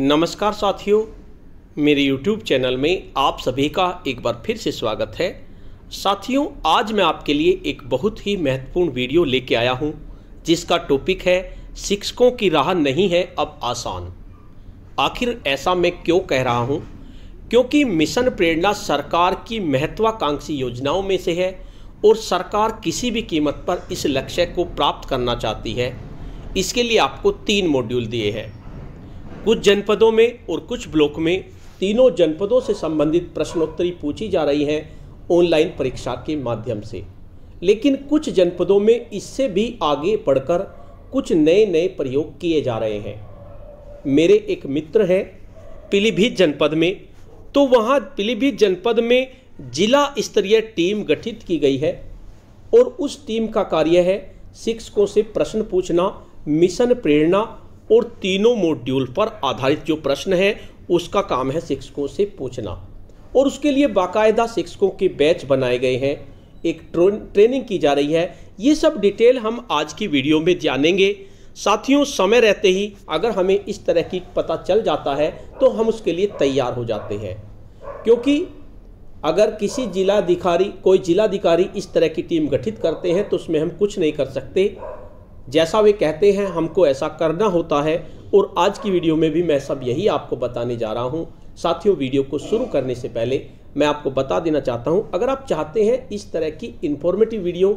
नमस्कार साथियों, मेरे YouTube चैनल में आप सभी का एक बार फिर से स्वागत है। साथियों, आज मैं आपके लिए एक बहुत ही महत्वपूर्ण वीडियो लेके आया हूं, जिसका टॉपिक है शिक्षकों की राह नहीं है अब आसान। आखिर ऐसा मैं क्यों कह रहा हूं? क्योंकि मिशन प्रेरणा सरकार की महत्वाकांक्षी योजनाओं में से है और सरकार किसी भी कीमत पर इस लक्ष्य को प्राप्त करना चाहती है। इसके लिए आपको 3 मॉड्यूल दिए हैं। कुछ जनपदों में और कुछ ब्लॉक में तीनों जनपदों से संबंधित प्रश्नोत्तरी पूछी जा रही है ऑनलाइन परीक्षा के माध्यम से, लेकिन कुछ जनपदों में इससे भी आगे बढ़कर कुछ नए नए प्रयोग किए जा रहे हैं। मेरे एक मित्र हैं पीलीभीत जनपद में, तो वहाँ पीलीभीत जनपद में जिला स्तरीय टीम गठित की गई है और उस टीम का कार्य है शिक्षकों से प्रश्न पूछना, मिशन प्रेरणा और तीनों मॉड्यूल पर आधारित जो प्रश्न है उसका काम है शिक्षकों से पूछना। और उसके लिए बाकायदा शिक्षकों के बैच बनाए गए हैं, एक ट्रेनिंग की जा रही है। ये सब डिटेल हम आज की वीडियो में जानेंगे। साथियों, समय रहते ही अगर हमें इस तरह की पता चल जाता है तो हम उसके लिए तैयार हो जाते हैं, क्योंकि अगर किसी कोई जिलाधिकारी इस तरह की टीम गठित करते हैं तो उसमें हम कुछ नहीं कर सकते। जैसा वे कहते हैं हमको ऐसा करना होता है और आज की वीडियो में भी मैं सब यही आपको बताने जा रहा हूं। साथियों, वीडियो को शुरू करने से पहले मैं आपको बता देना चाहता हूं, अगर आप चाहते हैं इस तरह की इन्फॉर्मेटिव वीडियो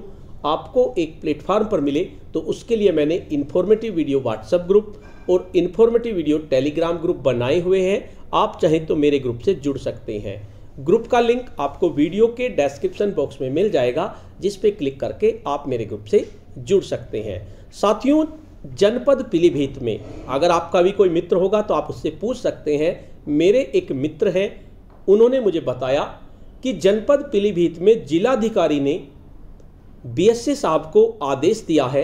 आपको एक प्लेटफॉर्म पर मिले, तो उसके लिए मैंने इन्फॉर्मेटिव वीडियो व्हाट्सएप ग्रुप और इन्फॉर्मेटिव वीडियो टेलीग्राम ग्रुप बनाए हुए हैं। आप चाहें तो मेरे ग्रुप से जुड़ सकते हैं। ग्रुप का लिंक आपको वीडियो के डिस्क्रिप्शन बॉक्स में मिल जाएगा, जिस पे क्लिक करके आप मेरे ग्रुप से जुड़ सकते हैं। साथियों, जनपद पीलीभीत में अगर आपका भी कोई मित्र होगा तो आप उससे पूछ सकते हैं। मेरे एक मित्र हैं, उन्होंने मुझे बताया कि जनपद पीलीभीत में जिलाधिकारी ने BSA साहब को आदेश दिया है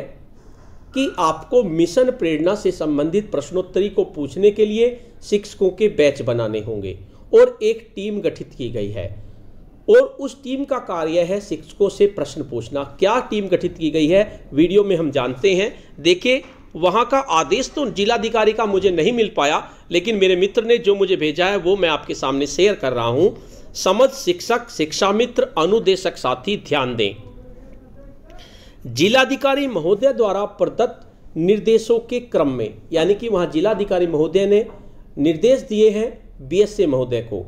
कि आपको मिशन प्रेरणा से संबंधित प्रश्नोत्तरी को पूछने के लिए शिक्षकों के बैच बनाने होंगे और एक टीम गठित की गई है और उस टीम का कार्य है शिक्षकों से प्रश्न पूछना। क्या टीम गठित की गई है वीडियो में हम जानते हैं। देखिए, वहाँ का आदेश तो जिलाधिकारी का मुझे नहीं मिल पाया, लेकिन मेरे मित्र ने जो मुझे भेजा है वो मैं आपके सामने शेयर कर रहा हूँ। समझ शिक्षक, शिक्षा मित्र, अनुदेशक साथी ध्यान दें। जिलाधिकारी महोदय द्वारा प्रदत्त निर्देशों के क्रम में, यानी कि वहाँ जिलाधिकारी महोदय ने निर्देश दिए हैं BSA महोदय को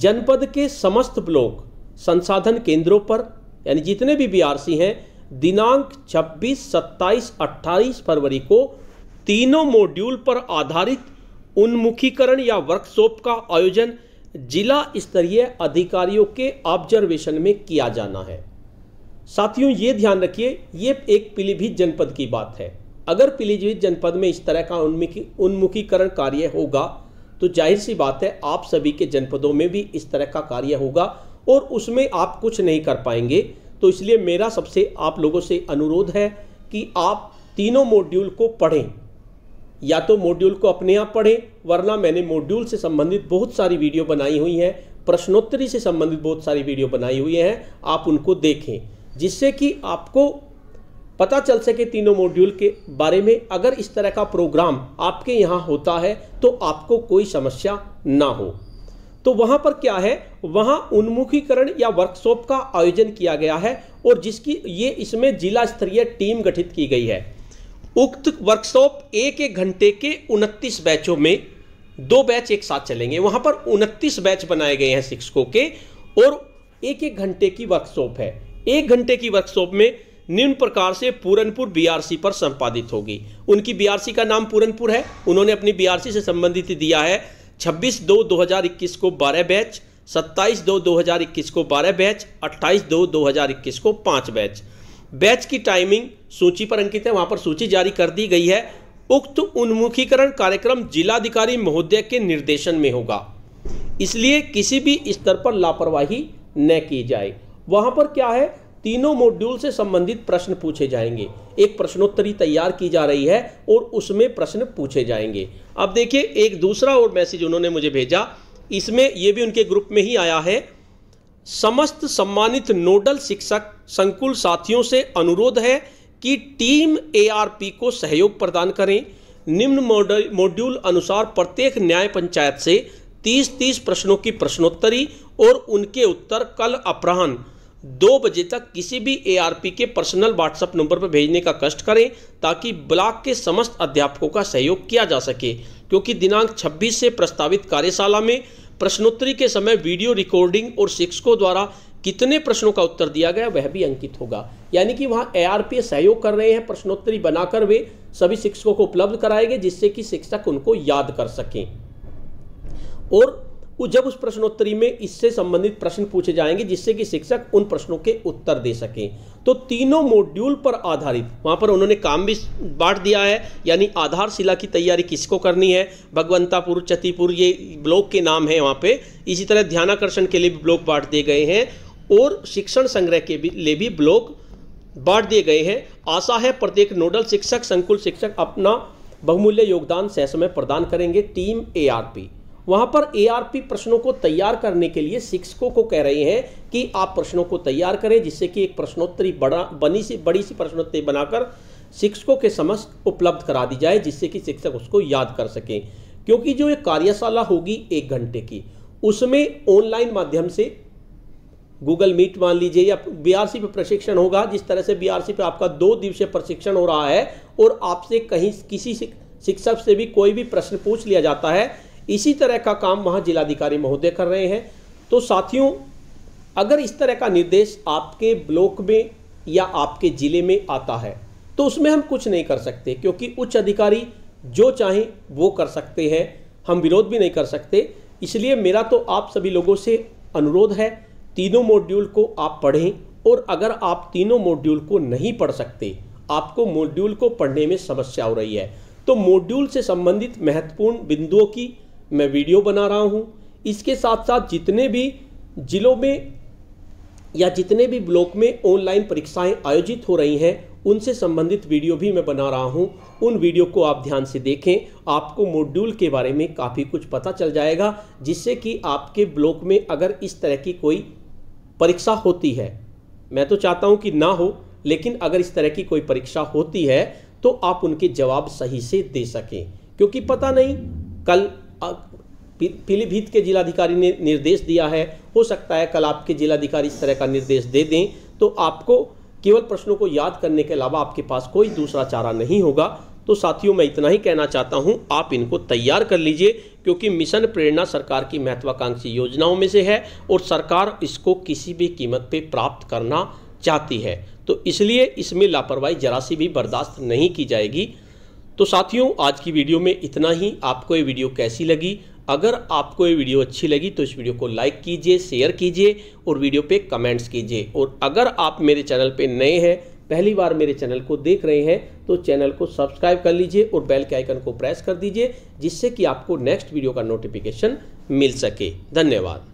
जनपद के समस्त ब्लॉक संसाधन केंद्रों पर, यानी जितने भी BRC हैं, दिनांक 26, 27, 28 फरवरी को तीनों मॉड्यूल पर आधारित उन्मुखीकरण या वर्कशॉप का आयोजन जिला स्तरीय अधिकारियों के ऑब्जर्वेशन में किया जाना है। साथियों, ये ध्यान रखिए, ये एक पीलीभीत जनपद की बात है। अगर पीलीभीत जनपद में इस तरह का उन्मुखीकरण कार्य होगा तो जाहिर सी बात है आप सभी के जनपदों में भी इस तरह का कार्य होगा और उसमें आप कुछ नहीं कर पाएंगे। तो इसलिए मेरा सबसे आप लोगों से अनुरोध है कि आप तीनों मॉड्यूल को पढ़ें, या तो मॉड्यूल को अपने आप पढ़ें, वरना मैंने मॉड्यूल से संबंधित बहुत सारी वीडियो बनाई हुई हैं, प्रश्नोत्तरी से संबंधित बहुत सारी वीडियो बनाई हुई हैं, आप उनको देखें, जिससे कि आपको पता चल सके तीनों मॉड्यूल के बारे में। अगर इस तरह का प्रोग्राम आपके यहाँ होता है तो आपको कोई समस्या ना हो। तो वहाँ पर क्या है, वहाँ उन्मुखीकरण या वर्कशॉप का आयोजन किया गया है और जिसकी ये इसमें जिला स्तरीय टीम गठित की गई है। उक्त वर्कशॉप एक घंटे के 29 बैचों में 2 बैच एक साथ चलेंगे। वहाँ पर 29 बैच बनाए गए हैं शिक्षकों के और एक घंटे की वर्कशॉप है। एक घंटे की वर्कशॉप में निम्न प्रकार से पूरनपुर BRC पर संपादित होगी। उनकी BRC का नाम पूरनपुर है, उन्होंने अपनी BRC से संबंधित दिया है 26/2/2021 को 12 बैच, 27/2/2021 को 12 बैच, 28/2/2021 को 5 बैच। बैच की टाइमिंग सूची पर अंकित है, वहां पर सूची जारी कर दी गई है। उक्त उन्मुखीकरण कार्यक्रम जिलाधिकारी महोदय के निर्देशन में होगा, इसलिए किसी भी स्तर पर लापरवाही न की जाए। वहां पर क्या है, तीनों मॉड्यूल से संबंधित प्रश्न पूछे जाएंगे। एक प्रश्नोत्तरी तैयार की जा रही है और उसमें प्रश्न पूछे जाएंगे। अब देखिए, एक दूसरा और मैसेज उन्होंने मुझे भेजा, इसमें ये भी उनके ग्रुप में ही आया है। समस्त सम्मानित नोडल शिक्षक संकुल साथियों से अनुरोध है कि टीम ARP को सहयोग प्रदान करें। निम्न मोड्यूल अनुसार प्रत्येक न्याय पंचायत से 30-30 प्रश्नों की प्रश्नोत्तरी और उनके उत्तर कल अपराह्न 2 बजे तक किसी भी ARP के पर्सनल व्हाट्सएप नंबर पर भेजने का कष्ट करें ताकि ब्लॉक के समस्त अध्यापकों का सहयोग किया जा सके, क्योंकि दिनांक 26 से प्रस्तावित कार्यशाला में प्रश्नोत्तरी के समय वीडियो रिकॉर्डिंग और शिक्षकों द्वारा कितने प्रश्नों का उत्तर दिया गया वह भी अंकित होगा। यानी कि वहाँ ARP सहयोग कर रहे हैं, प्रश्नोत्तरी बनाकर वे सभी शिक्षकों को उपलब्ध कराएंगे जिससे कि शिक्षक उनको याद कर सकें और जब उस प्रश्नोत्तरी में इससे संबंधित प्रश्न पूछे जाएंगे जिससे कि शिक्षक उन प्रश्नों के उत्तर दे सकें। तो तीनों मॉड्यूल पर आधारित वहाँ पर उन्होंने काम भी बांट दिया है, यानी आधारशिला की तैयारी किसको करनी है, भगवंतापुर चतीपुर ये ब्लॉक के नाम है वहाँ पे। इसी तरह ध्यानाकर्षण के लिए भी ब्लॉक बांट दिए गए हैं और शिक्षण संग्रह के लिए भी ब्लॉक बांट दिए गए हैं। आशा है प्रत्येक नोडल शिक्षक संकुल शिक्षक अपना बहुमूल्य योगदान सहसमय प्रदान करेंगे। टीम ARP वहाँ पर ARP प्रश्नों को तैयार करने के लिए शिक्षकों को कह रहे हैं कि आप प्रश्नों को तैयार करें जिससे कि एक प्रश्नोत्तरी बड़ी सी प्रश्नोत्तरी बनाकर शिक्षकों के समक्ष उपलब्ध करा दी जाए जिससे कि शिक्षक उसको याद कर सकें। क्योंकि जो ये कार्यशाला होगी 1 घंटे की, उसमें ऑनलाइन माध्यम से गूगल मीट मान लीजिए या BRC पर प्रशिक्षण होगा। जिस तरह से BRC पर आपका 2 दिवसीय प्रशिक्षण हो रहा है और आपसे कहीं किसी शिक्षक से भी कोई भी प्रश्न पूछ लिया जाता है, इसी तरह का काम वहाँ जिलाधिकारी महोदय कर रहे हैं। तो साथियों, अगर इस तरह का निर्देश आपके ब्लॉक में या आपके ज़िले में आता है तो उसमें हम कुछ नहीं कर सकते, क्योंकि उच्च अधिकारी जो चाहें वो कर सकते हैं, हम विरोध भी नहीं कर सकते। इसलिए मेरा तो आप सभी लोगों से अनुरोध है, तीनों मॉड्यूल को आप पढ़ें और अगर आप तीनों मॉड्यूल को नहीं पढ़ सकते, आपको मॉड्यूल को पढ़ने में समस्या हो रही है, तो मॉड्यूल से संबंधित महत्वपूर्ण बिंदुओं की मैं वीडियो बना रहा हूं। इसके साथ साथ जितने भी जिलों में या जितने भी ब्लॉक में ऑनलाइन परीक्षाएं आयोजित हो रही हैं उनसे संबंधित वीडियो भी मैं बना रहा हूं। उन वीडियो को आप ध्यान से देखें, आपको मॉड्यूल के बारे में काफ़ी कुछ पता चल जाएगा जिससे कि आपके ब्लॉक में अगर इस तरह की कोई परीक्षा होती है, मैं तो चाहता हूं कि ना हो, लेकिन अगर इस तरह की कोई परीक्षा होती है तो आप उनके जवाब सही से दे सकें। क्योंकि पता नहीं कल पीलीभीत के जिलाधिकारी ने निर्देश दिया है, हो सकता है कल आपके जिलाधिकारी इस तरह का निर्देश दे दें तो आपको केवल प्रश्नों को याद करने के अलावा आपके पास कोई दूसरा चारा नहीं होगा। तो साथियों, मैं इतना ही कहना चाहता हूं, आप इनको तैयार कर लीजिए क्योंकि मिशन प्रेरणा सरकार की महत्वाकांक्षी योजनाओं में से है और सरकार इसको किसी भी कीमत पर प्राप्त करना चाहती है, तो इसलिए इसमें लापरवाही जरा सी भी बर्दाश्त नहीं की जाएगी। तो साथियों, आज की वीडियो में इतना ही। आपको ये वीडियो कैसी लगी? अगर आपको ये वीडियो अच्छी लगी तो इस वीडियो को लाइक कीजिए, शेयर कीजिए और वीडियो पे कमेंट्स कीजिए। और अगर आप मेरे चैनल पे नए हैं, पहली बार मेरे चैनल को देख रहे हैं, तो चैनल को सब्सक्राइब कर लीजिए और बेल के आइकन को प्रेस कर दीजिए जिससे कि आपको नेक्स्ट वीडियो का नोटिफिकेशन मिल सके। धन्यवाद।